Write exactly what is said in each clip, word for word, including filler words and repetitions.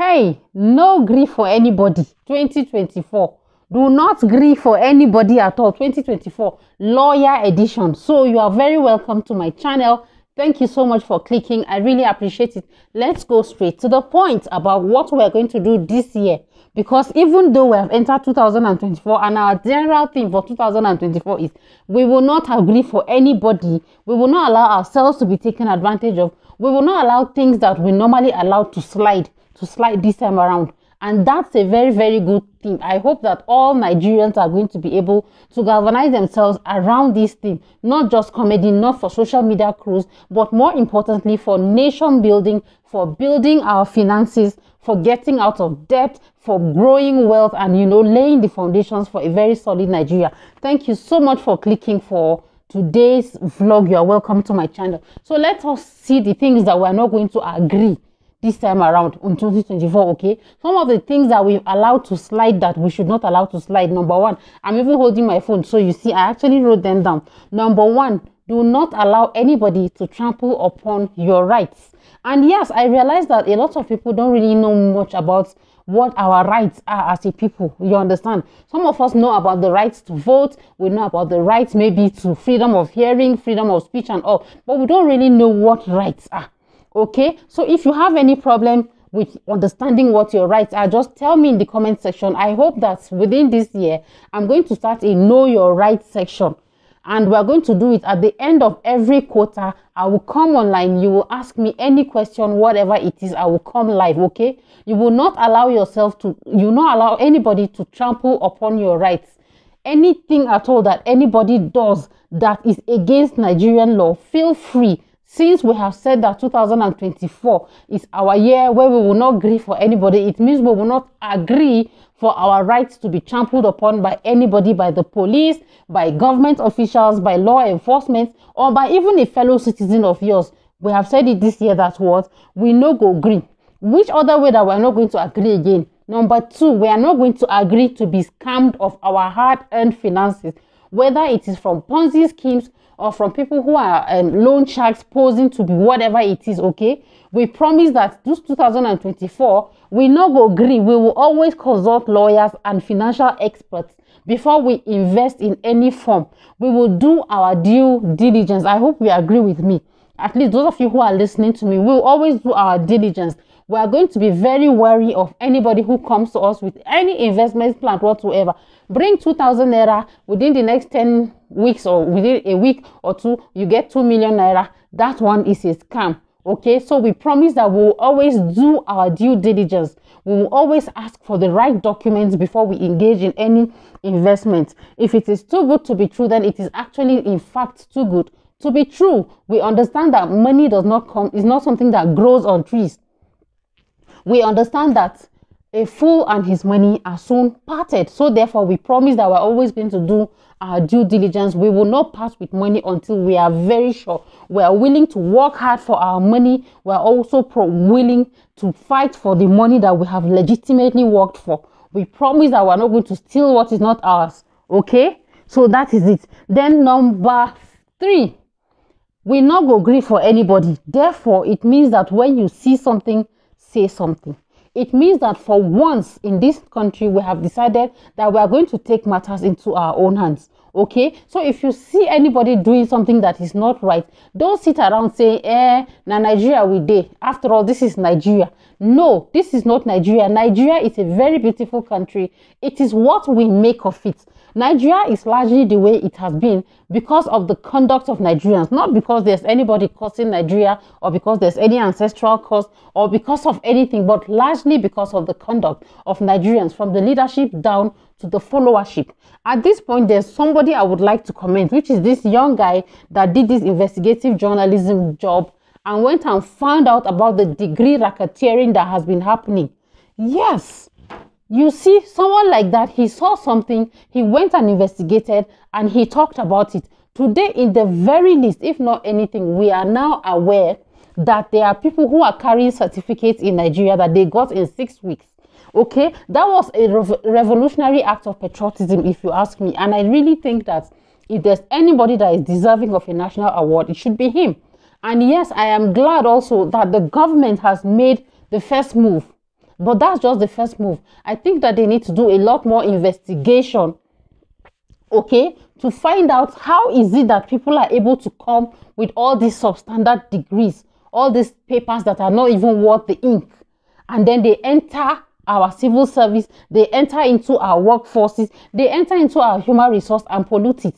Hey, no grief for anybody. twenty twenty-four. Do not grieve for anybody at all. twenty twenty-four Lawyer Edition. So you are very welcome to my channel. Thank you so much for clicking. I really appreciate it. Let's go straight to the point about what we're going to do this year. Because even though we have entered two thousand twenty-four and our general thing for two thousand twenty-four is we will not agree for anybody. We will not allow ourselves to be taken advantage of. We will not allow things that we normally allow to slide, to slide this time around. And that's a very, very good thing. I hope that all Nigerians are going to be able to galvanize themselves around this thing. Not just comedy, not for social media crews, but more importantly for nation building, for building our finances, for getting out of debt, for growing wealth, and, you know, laying the foundations for a very solid Nigeria. Thank you so much for clicking for today's vlog. You are welcome to my channel. So let us see the things that we are not going to agree this time around in twenty twenty-four, okay? Some of the things that we've allowed to slide that we should not allow to slide. Number one, I'm even holding my phone, so you see, I actually wrote them down. Number one, do not allow anybody to trample upon your rights. And yes, I realize that a lot of people don't really know much about what our rights are as a people. You understand? Some of us know about the rights to vote. We know about the rights maybe to freedom of hearing, freedom of speech and all. But we don't really know what rights are. Okay, so if you have any problem with understanding what your rights are, just tell me in the comment section. I hope that within this year, I'm going to start a Know Your Rights section. And we're going to do it at the end of every quarter. I will come online. You will ask me any question, whatever it is, I will come live, okay? You will not allow yourself to, you will not allow anybody to trample upon your rights. Anything at all that anybody does that is against Nigerian law, feel free. Since we have said that two thousand twenty-four is our year where we will not grieve for anybody, it means we will not agree for our rights to be trampled upon by anybody, by the police, by government officials, by law enforcement, or by even a fellow citizen of yours. We have said it this year, that what we no go agree. Which other way that we are not going to agree again? Number two, we are not going to agree to be scammed of our hard-earned finances, whether it is from Ponzi schemes or from people who are um, loan sharks posing to be whatever it is, okay? We promise that this two thousand twenty-four, we no go agree. We will always consult lawyers and financial experts before we invest in any form. We will do our due diligence. I hope you agree with me. At least those of you who are listening to me, we will always do our diligence. We are going to be very wary of anybody who comes to us with any investment plan whatsoever. Bring two thousand naira within the next ten weeks or within a week or two, you get two million naira. That one is a scam. Okay, so we promise that we will always do our due diligence. We will always ask for the right documents before we engage in any investment. If it is too good to be true, then it is actually, in fact, too good to be true. We understand that money does not come, it's not something that grows on trees. We understand that a fool and his money are soon parted. So therefore, we promise that we're always going to do our due diligence. We will not part with money until we are very sure. We are willing to work hard for our money. We are also pro willing to fight for the money that we have legitimately worked for. We promise that we're not going to steal what is not ours. Okay? So that is it. Then number three, we not go agree for anybody. Therefore, it means that when you see something, say something. It means that for once in this country, we have decided that we are going to take matters into our own hands. Okay, so if you see anybody doing something that is not right, don't sit around saying, eh, na Nigeria we dey. After all, this is Nigeria. No, this is not Nigeria. Nigeria is a very beautiful country. It is what we make of it. Nigeria is largely the way it has been because of the conduct of Nigerians, not because there's anybody cursing Nigeria or because there's any ancestral curse or because of anything, but largely because of the conduct of Nigerians from the leadership down to the followership. At this point, there's somebody I would like to comment, which is this young guy that did this investigative journalism job and went and found out about the degree racketeering that has been happening. Yes. You see, someone like that, he saw something, he went and investigated, and he talked about it. Today, in the very least, if not anything, we are now aware that there are people who are carrying certificates in Nigeria that they got in six weeks. Okay, that was a rev- revolutionary act of patriotism, if you ask me. And I really think that if there's anybody that is deserving of a national award, it should be him. And yes, I am glad also that the government has made the first move. But that's just the first move. I think that they need to do a lot more investigation, okay, to find out how is it that people are able to come with all these substandard degrees, all these papers that are not even worth the ink, and then they enter our civil service, they enter into our workforces, they enter into our human resource and pollute it.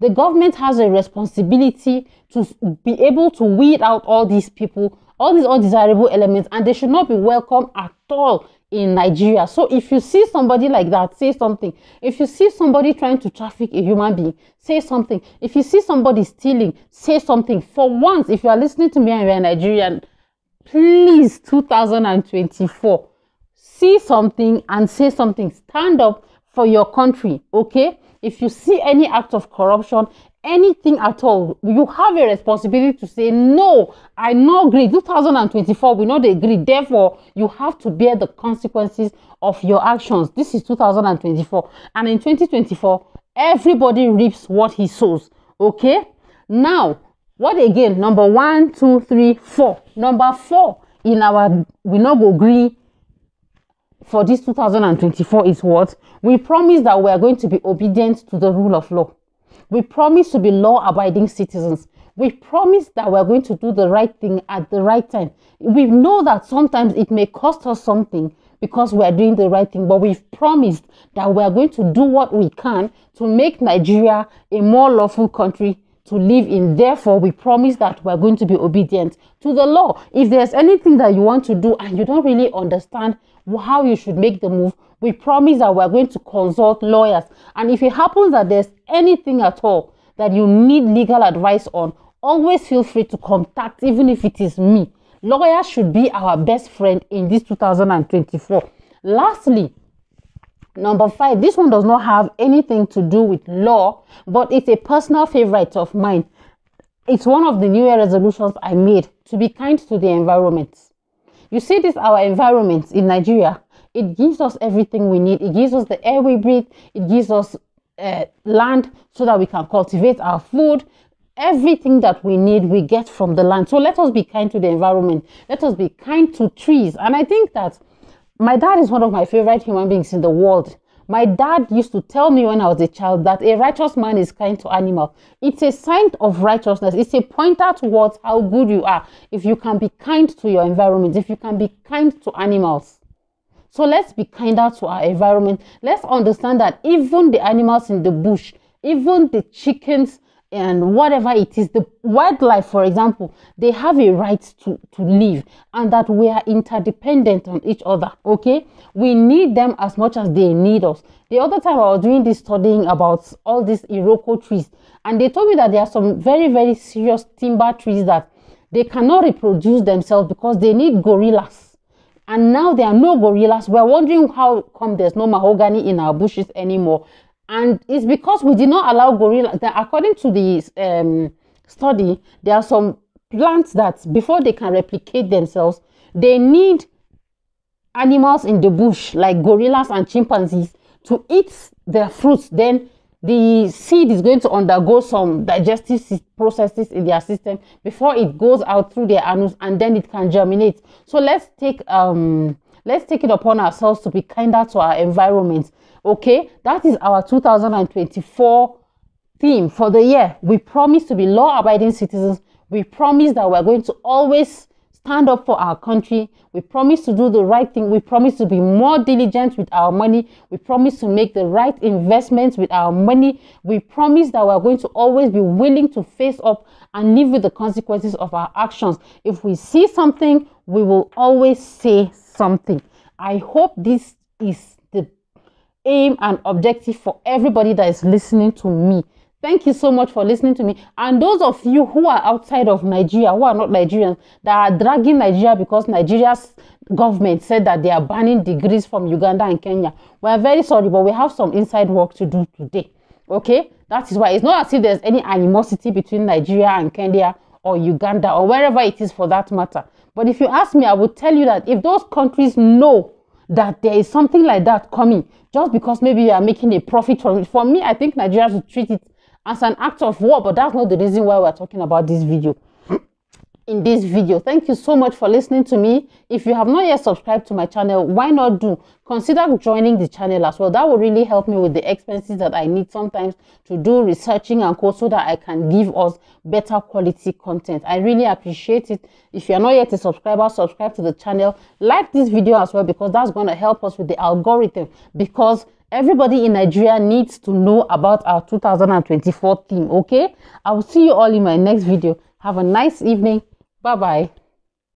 The government has a responsibility to be able to weed out all these people, all these undesirable elements, and they should not be welcome at all in Nigeria. So if you see somebody like that, say something. If you see somebody trying to traffic a human being, say something. If you see somebody stealing, say something. For once, if you are listening to me and you are Nigerian, please, two thousand twenty-four, see something and say something. Stand up for your country, okay? If you see any act of corruption, anything at all, you have a responsibility to say, no, I no agree. two thousand twenty-four, we not agree. Therefore, you have to bear the consequences of your actions. This is two thousand twenty-four. And in twenty twenty-four, everybody reaps what he sows, okay? Now, what again? Number one, two, three, four. Number four in our we no go agree for this two thousand twenty-four is what? We promise that we are going to be obedient to the rule of law. We promise to be law-abiding citizens. We promise that we are going to do the right thing at the right time. We know that sometimes it may cost us something because we are doing the right thing, but we've promised that we are going to do what we can to make Nigeria a more lawful country to live in. Therefore, we promise that we're going to be obedient to the law. If there's anything that you want to do and you don't really understand how you should make the move, we promise that we're going to consult lawyers. And if it happens that there's anything at all that you need legal advice on, always feel free to contact, even if it is me. Lawyers should be our best friend in this two thousand twenty-four. Lastly, number five, this one does not have anything to do with law, but it's a personal favorite of mine. It's one of the New Year resolutions I made, to be kind to the environment. You see this, our environment in Nigeria, it gives us everything we need. It gives us the air we breathe. It gives us uh, land so that we can cultivate our food. Everything that we need, we get from the land. So let us be kind to the environment. Let us be kind to trees. And I think that my dad is one of my favorite human beings in the world. My dad used to tell me when I was a child that a righteous man is kind to animals. It's a sign of righteousness. It's a pointer towards how good you are if you can be kind to your environment, if you can be kind to animals. So let's be kinder to our environment. Let's understand that even the animals in the bush, even the chickens and whatever it is, the wildlife, for example, they have a right to, to live, and that we are interdependent on each other, okay? We need them as much as they need us. The other time I was doing this studying about all these Iroko trees, and they told me that there are some very, very serious timber trees that they cannot reproduce themselves because they need gorillas. And now there are no gorillas. We're wondering how come there's no mahogany in our bushes anymore. And it's because we did not allow gorillas. According to the um, study, there are some plants that before they can replicate themselves, they need animals in the bush like gorillas and chimpanzees to eat their fruits. Then the seed is going to undergo some digestive processes in their system before it goes out through their anus, and then it can germinate. So let's take um let's take it upon ourselves to be kinder to our environment. Okay, that is our two thousand twenty-four theme for the year. We promise to be law-abiding citizens. We promise that we're going to always stand up for our country. We promise to do the right thing. We promise to be more diligent with our money. We promise to make the right investments with our money. We promise that we're going to always be willing to face up and live with the consequences of our actions. If we see something, we will always say something. I hope this is aim and objective for everybody that is listening to me. Thank you so much for listening to me. And those of you who are outside of Nigeria, who are not Nigerians, that are dragging Nigeria because Nigeria's government said that they are banning degrees from Uganda and Kenya, we are very sorry, but we have some inside work to do today. Okay, that is why it's not as if there's any animosity between Nigeria and Kenya or Uganda or wherever it is for that matter. But if you ask me, I would tell you that if those countries know that there is something like that coming, just because maybe you are making a profit from it. For me, I think Nigeria should treat it as an act of war, but that's not the reason why we're talking about this video. in this video. Thank you so much for listening to me. If you have not yet subscribed to my channel, why not do? Consider joining the channel as well. That will really help me with the expenses that I need sometimes to do researching and code, so that I can give us better quality content. I really appreciate it. If you are not yet a subscriber, subscribe to the channel. Like this video as well, because that's going to help us with the algorithm, because everybody in Nigeria needs to know about our two thousand twenty-four theme, okay? I will see you all in my next video. Have a nice evening. Bye-bye.